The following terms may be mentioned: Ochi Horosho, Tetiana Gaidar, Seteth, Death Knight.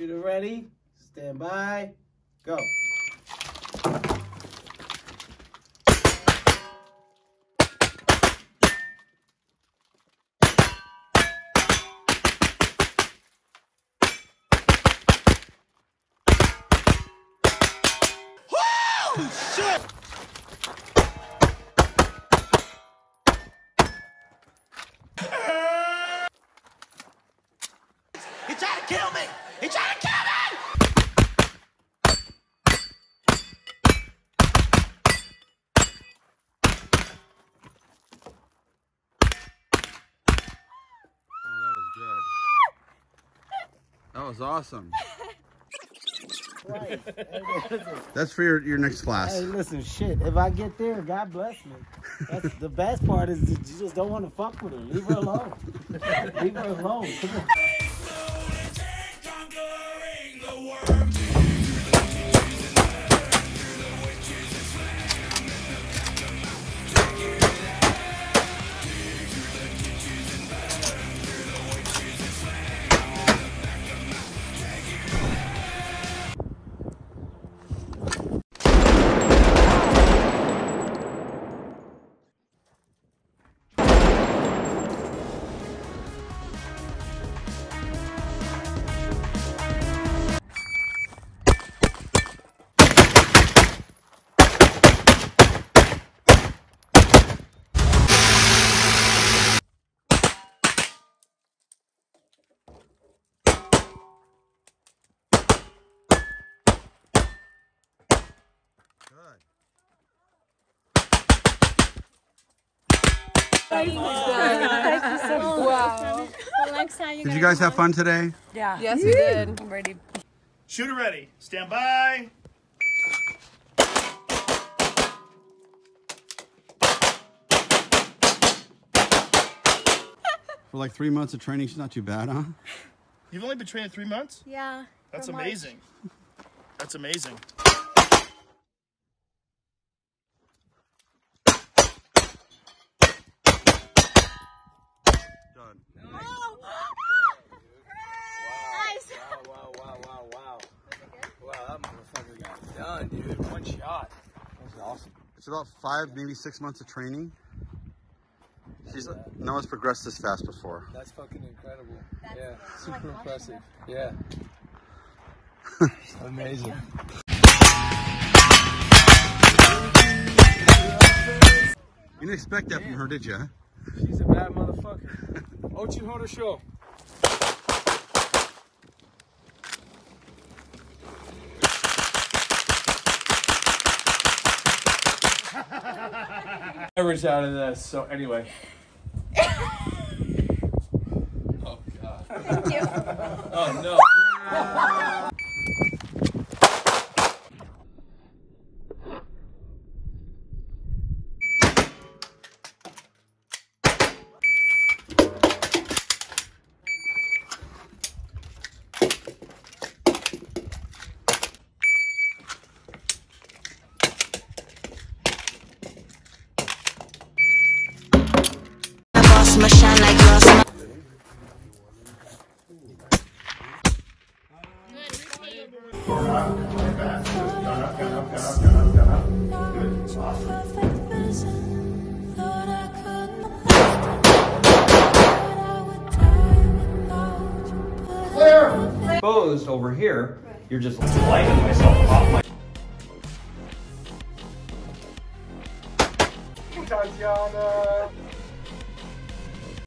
Shooter ready, stand by, go. Shit! He tried to kill me! He tried to kill me! Oh, that was good. That was awesome. Right. Hey, that's for your next class. Hey, listen, shit. If I get there, God bless me. That's the best part is that you just don't want to fuck with her. Leave her alone. Leave her alone. Come on. Wow. Did you guys have fun today? Yeah. Yes, we did. I'm ready. Shooter ready. Stand by. For like 3 months of training, she's not too bad, huh? You've only been training 3 months? Yeah. That's amazing. That's amazing. Dude, one shot. That was awesome. It's about 5, maybe 6 months of training. She's no one's progressed this fast before. That's fucking incredible. That's super impressive. Yeah. Amazing. You didn't expect that from her, did you? She's a bad motherfucker. Ochi Horosho. Average out of this, so anyway. Oh god. Thank you. Oh no. Exposed over here, you're just lighting myself off my. Tatiana.